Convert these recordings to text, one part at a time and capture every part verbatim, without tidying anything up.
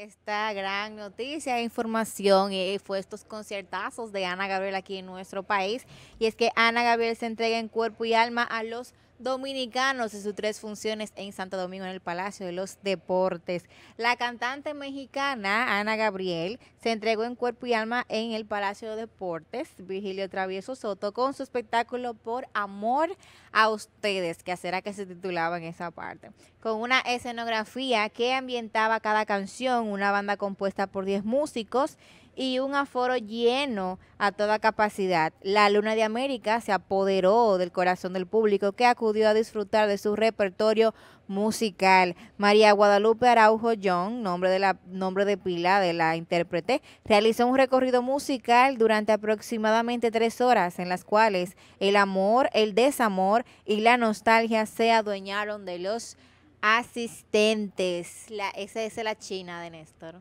Esta gran noticia e información fue estos conciertazos de Ana Gabriel aquí en nuestro país, y es que Ana Gabriel se entrega en cuerpo y alma a los dominicanos en sus tres funciones en Santo Domingo, en el Palacio de los Deportes. La cantante mexicana Ana Gabriel se entregó en cuerpo y alma en el Palacio de Deportes Virgilio Travieso Soto con su espectáculo Por Amor a Ustedes, que será que se titulaba en esa parte, con una escenografía que ambientaba cada canción, una banda compuesta por diez músicos y un aforo lleno a toda capacidad. La Luna de América se apoderó del corazón del público que acudió a disfrutar de su repertorio musical. María Guadalupe Araujo Young, nombre de, la, nombre de pila de la intérprete, realizó un recorrido musical durante aproximadamente tres horas en las cuales el amor, el desamor y la nostalgia se adueñaron de los asistentes. La, esa es la China de Néstor.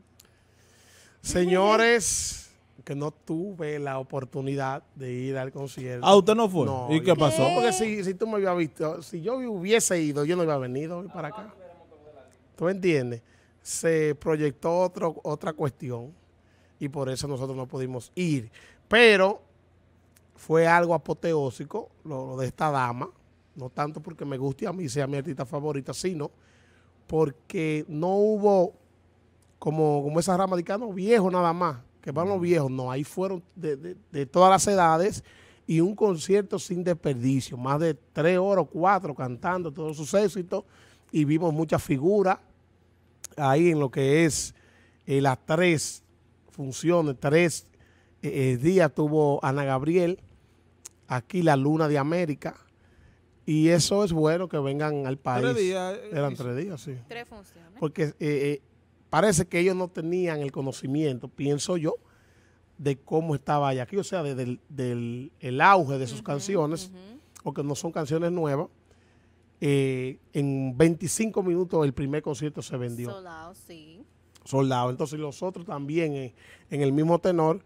Señores, que no tuve la oportunidad de ir al concierto. ¿Ah, usted no fue? No, ¿y qué pasó? ¿Qué? Porque si, si tú me hubieras visto, si yo hubiese ido, yo no hubiera venido hoy para acá. ¿Tú entiendes? Se proyectó otro, otra cuestión y por eso nosotros no pudimos ir. Pero fue algo apoteósico lo, lo de esta dama, no tanto porque me guste a mí, sea mi artista favorita, sino porque no hubo... Como, como esa rama de canos viejos nada más, que van los viejos, no, ahí fueron de, de, de todas las edades y un concierto sin desperdicio, más de tres horas o cuatro cantando todos sus éxitos y vimos muchas figuras ahí en lo que es eh, las tres funciones, tres eh, días tuvo Ana Gabriel, aquí la Luna de América. Y eso es bueno que vengan al país. Tres días. Eh, Eran tres días, sí. Tres funciones. Porque... Eh, eh, parece que ellos no tenían el conocimiento, pienso yo, de cómo estaba allá aquí, o sea, desde el, del, el auge de sus uh-huh, canciones, uh-huh. o que no son canciones nuevas. Eh, en veinticinco minutos el primer concierto se vendió. Soldado, sí. Soldado. Entonces los otros también eh, en el mismo tenor.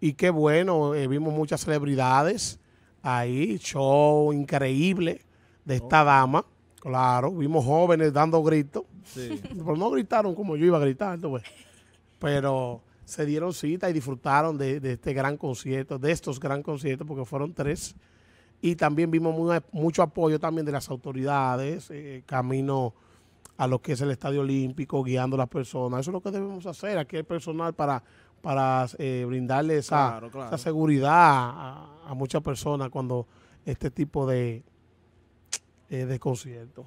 Y qué bueno, eh, vimos muchas celebridades ahí, show increíble de esta oh. dama. Claro, vimos jóvenes dando gritos, sí. Pero no gritaron como yo iba a gritar, pues. Pero se dieron cita y disfrutaron de, de este gran concierto, de estos gran conciertos, porque fueron tres. Y también vimos muy, mucho apoyo también de las autoridades, eh, camino a lo que es el Estadio Olímpico, guiando a las personas. Eso es lo que debemos hacer, aquí el personal para, para eh, brindarle esa, claro, claro. esa seguridad a, a muchas personas cuando este tipo de... de concierto.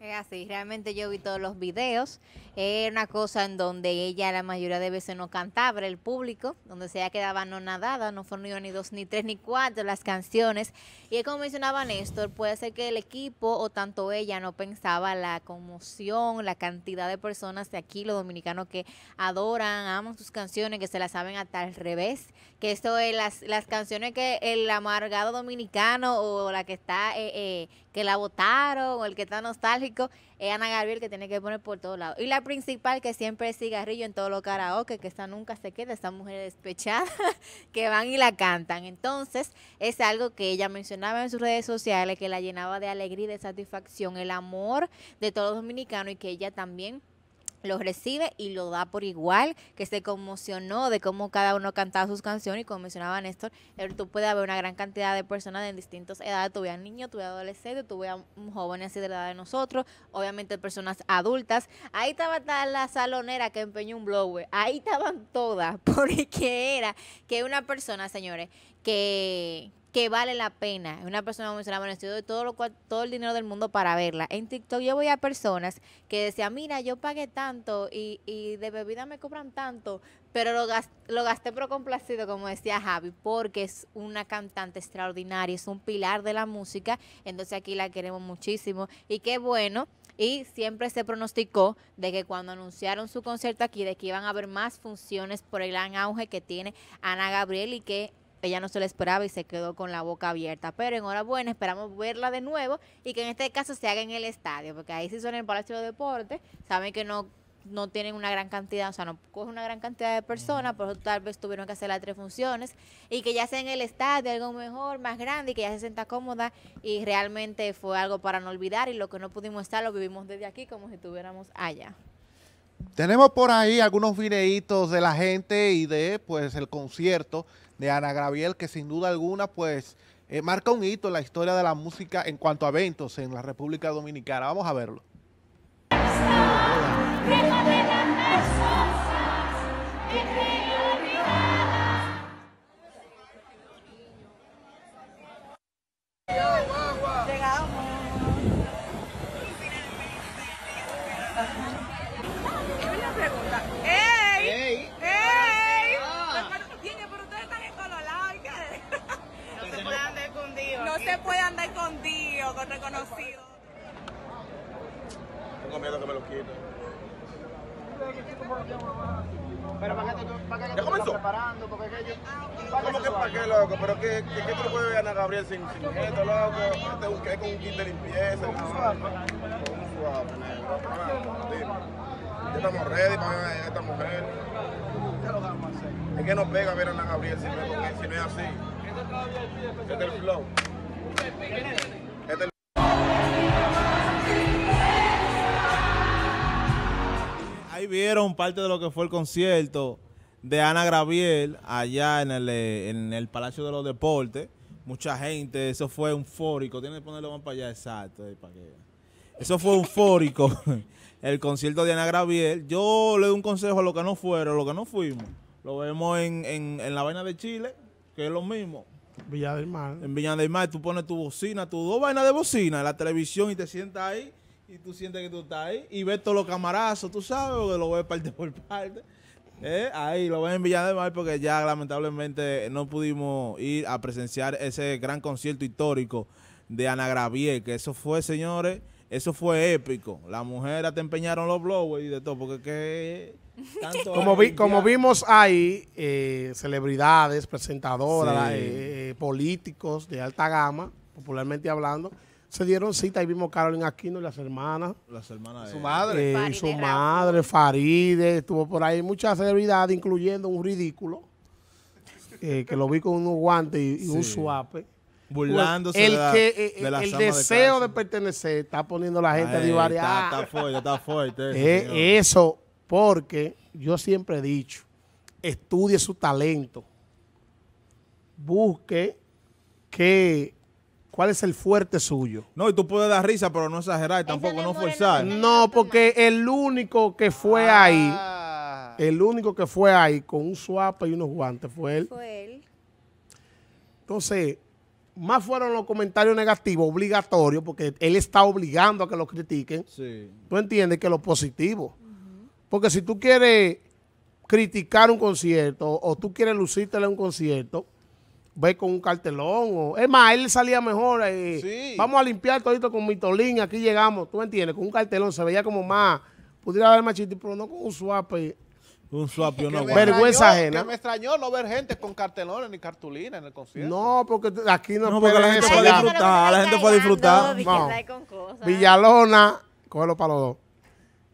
Es así, realmente yo vi todos los videos, era eh, una cosa en donde ella la mayoría de veces no cantaba, era el público, donde se ella quedaba no nadada, no fueron ni dos, ni tres, ni cuatro las canciones, y es como mencionaba Néstor, puede ser que el equipo o tanto ella no pensaba la conmoción, la cantidad de personas de aquí, los dominicanos que adoran, aman sus canciones, que se las saben hasta al revés, que esto es las, las canciones que el amargado dominicano o la que está, eh, eh, que la votaron o el que está nostálgico, es Ana Gabriel que tiene que poner por todos lados. Y la principal que siempre es Cigarrillo en todos los karaoke, que esta nunca se queda, esta mujer despechada, que van y la cantan. Entonces, es algo que ella mencionaba en sus redes sociales, que la llenaba de alegría y de satisfacción, el amor de todos los dominicanos y que ella también lo recibe y lo da por igual, que se conmocionó de cómo cada uno cantaba sus canciones y como mencionaba Néstor, tú puedes ver una gran cantidad de personas de distintas edades, tú veas niños, tú veas adolescentes, tú veas jóvenes de la edad de nosotros, obviamente personas adultas, ahí estaba la salonera que empeñó un blower, ahí estaban todas, porque era que una persona, señores, que... que vale la pena. Una persona me mencionaba en el estudio de todo, lo cual, todo el dinero del mundo para verla. En TikTok yo voy a personas que decían, mira, yo pagué tanto y, y de bebida me cobran tanto, pero lo, gast, lo gasté pero complacido, como decía Javi, porque es una cantante extraordinaria, es un pilar de la música, entonces aquí la queremos muchísimo. Y qué bueno, y siempre se pronosticó de que cuando anunciaron su concierto aquí, de que iban a haber más funciones por el gran auge que tiene Ana Gabriel y que ella no se lo esperaba y se quedó con la boca abierta. Pero enhorabuena, esperamos verla de nuevo y que en este caso se haga en el estadio, porque ahí sí son en el Palacio de Deportes, saben que no, no tienen una gran cantidad, o sea, no coge una gran cantidad de personas, por eso tal vez tuvieron que hacer las tres funciones, y que ya sea en el estadio algo mejor, más grande, y que ya se sienta cómoda, y realmente fue algo para no olvidar, y lo que no pudimos estar lo vivimos desde aquí como si estuviéramos allá. Tenemos por ahí algunos videitos de la gente y de pues el concierto de Ana Gabriel, que sin duda alguna pues eh, marca un hito en la historia de la música en cuanto a eventos en la República Dominicana. Vamos a verlo. No se puede andar escondido, con reconocido. Tengo miedo que me lo quiten. Pero para que tú te estás preparando, porque aquello... ¿Cómo que para qué, loco? ¿Pero qué, qué, qué tú le puedes ganar a Gabriel sin objeto, loco? Es con un kit de limpieza, con un suave. Con un suave, negro. Ya estamos ready para esta mujer. Es que no pega ver a Ana Gabriel si no es así. Este es el flow. Este es Ahí vieron parte de lo que fue el concierto de Ana Gabriel allá en el, en el Palacio de los Deportes. Mucha gente, eso fue eufórico. Tienen que ponerlo más para allá, exacto. Ahí para que... Eso fue eufórico. El concierto de Ana Gabriel. Yo le doy un consejo a los que no fueron, a los que no fuimos. Lo vemos en, en, en la vaina de Chile, que es lo mismo. Villa del Mar. En Villa del Mar tú pones tu bocina, tus dos vainas de bocina en la televisión y te sientas ahí y tú sientes que tú estás ahí y ves todos los camarazos, tú sabes, porque lo ves parte por parte. ¿Eh? Ahí lo ves en Villa del Mar porque ya lamentablemente no pudimos ir a presenciar ese gran concierto histórico de Ana Gabriel, que eso fue, señores, eso fue épico. Las mujeres te empeñaron los blowers y de todo, porque que... Tanto como, vi, como vimos ahí, eh, celebridades, presentadoras, sí. eh, eh, políticos de alta gama, popularmente hablando, se dieron cita. Ahí vimos a Carolina Aquino y las hermanas. Las hermanas de su madre. Eh, Faride, su madre, Faride, estuvo por ahí muchas celebridades, incluyendo un ridículo, eh, que lo vi con unos guantes y, y sí. un suape. Burlándose pues el, de la, que, eh, de la el deseo de, de pertenecer está poniendo a la gente a divariar. Está, está fuerte, está fuerte. Eso. Eh, eso Porque yo siempre he dicho, estudie su talento, busque que, cuál es el fuerte suyo. No, y tú puedes dar risa, pero no exagerar, tampoco no forzar. No, porque el único que fue ah. ahí, el único que fue ahí con un suapa y unos guantes fue él. Fue él. Entonces, más fueron los comentarios negativos, obligatorios, porque él está obligando a que lo critiquen. Sí. Tú entiendes que lo positivo. Porque si tú quieres criticar un concierto o tú quieres lucírtela en un concierto, ve con un cartelón. O, es más, él salía mejor. Eh, sí. Vamos a limpiar todito con Mitolín, aquí llegamos. ¿Tú entiendes? Con un cartelón se veía como más, pudiera haber más chiste, pero no con un suape. Un suape, no. Vergüenza ajena. Me extrañó no ver gente con cartelones ni cartulinas en el concierto. No, porque aquí no, no porque la gente fue a disfrutar. La gente fue a disfrutar. No. Villalona, cógelo para los dos.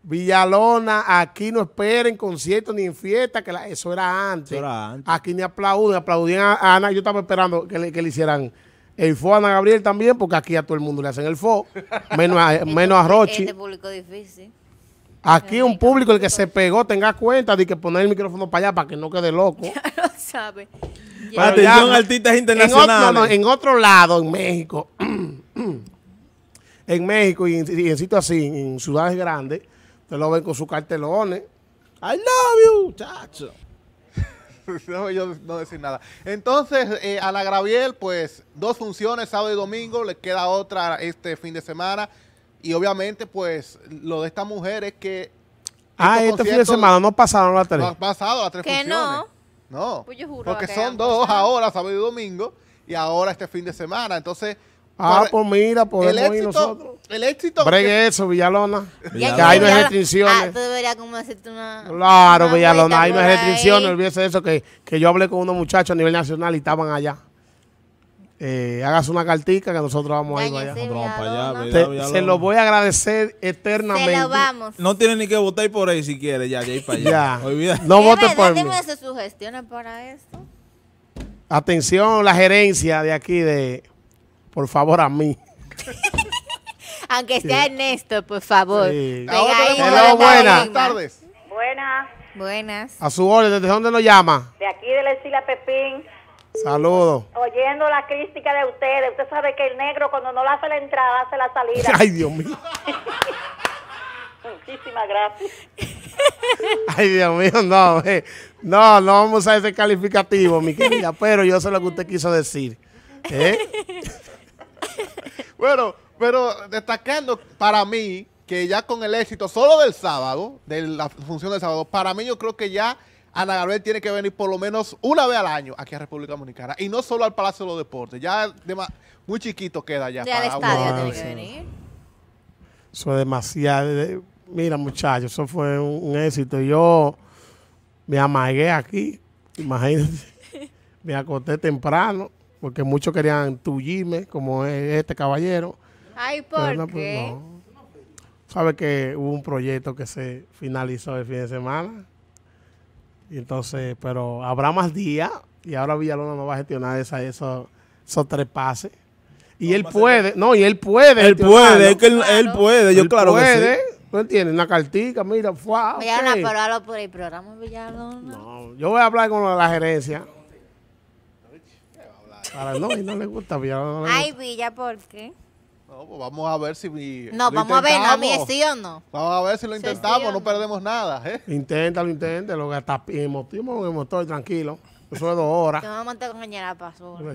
Villalona, aquí no esperen conciertos ni en fiesta, que la, eso, era antes. eso era antes. Aquí ni aplauden, aplaudían a Ana. Yo estaba esperando que le, que le hicieran el fo a Ana Gabriel también, porque aquí a todo el mundo le hacen el fo, menos a, menos a Rochi. Este público difícil. Aquí un público, el que se pegó, tenga cuenta de que poner el micrófono para allá para que no quede loco. Ya lo sabe. Ya. Atención, ya, artistas internacionales. En otro, no, en otro lado, en México, en México y en, y en sitios así, en ciudades grandes, te lo ven con sus cartelones. I love you, chacho. No, yo no decir nada. Entonces, eh, Ana Gabriel, pues, dos funciones, sábado y domingo. Le queda otra este fin de semana. Y obviamente, pues, lo de esta mujer es que... Ah, este fin de semana no pasaron las tres. No han pasado las tres ¿Que funciones. no? No. Pues yo juro porque son dos ahora, sábado y domingo, y ahora este fin de semana. Entonces... Ah, para, pues mira, podemos éxito, ir nosotros. El éxito. Bregue eso, Villalona. Villalona. Que ahí no hay restricciones. Ah, tú deberías como hacerte una... Claro, una Villalona, ahí no hay restricciones. Olvídese eso, que, que yo hablé con unos muchachos a nivel nacional y estaban allá. Eh, hágase una cartica que nosotros vamos a ir allá. Nosotros vamos para allá. Te, Villalona. Se lo voy a agradecer eternamente. Se lo vamos. No tiene ni que votar por ahí si quiere, ya, ya ir para allá. Ya. No vote por mí. ¿Tiene esas sugestiones para esto? Atención, la gerencia de aquí de... Por favor, a mí. Aunque sea sí. Ernesto, por favor. Sí. Venga, ahí, buenas tardes. Buenas. Buenas. A su orden, ¿desde dónde nos llama? De aquí, de la Isla Pepín. Saludos. Oyendo la crítica de ustedes. Usted sabe que el negro cuando no le hace la entrada, hace la salida. Ay, Dios mío. Muchísimas gracias. Ay, Dios mío, no. Eh. No, no vamos a ese calificativo, mi querida, pero yo sé lo que usted quiso decir. ¿Eh? Bueno, pero destacando para mí que ya con el éxito solo del sábado, de la función del sábado, para mí yo creo que ya Ana Gabriel tiene que venir por lo menos una vez al año aquí a República Dominicana y no solo al Palacio de los Deportes. Ya de muy chiquito queda ya. Ya al estadio tiene que venir. Eso es demasiado. Mira, muchachos, eso fue un, un éxito. Yo me amagué aquí, imagínense. Me acosté temprano porque muchos querían tullirme como es este caballero. Ay, ¿por no, qué? Pues, no. Sabe que hubo un proyecto que se finalizó el fin de semana. Y entonces, pero habrá más días y ahora Villalona no va a gestionar esa, esos, esos tres pases. Y no, él puede, no, y él puede. Él puede, es que él, claro. él puede, yo él claro puede, que sí. ¿No entiendes? Una cartica, mira, fue. Okay. Villalona, pero hablo por el programa Villalona. No, yo voy a hablar con la gerencia. Para, no, y no le gusta Villalona. No Ay, Villa, ¿por qué? No, pues vamos a ver si mi, No, vamos intentamos. a ver, a mí sí o no. Vamos a ver si lo intentamos, sí, sí no, no perdemos nada. ¿eh? Inténtalo, inténtalo, que hasta emotivo en el motor, tranquilo. Eso es dos horas. Te vamos a mantener con el ñera pasura.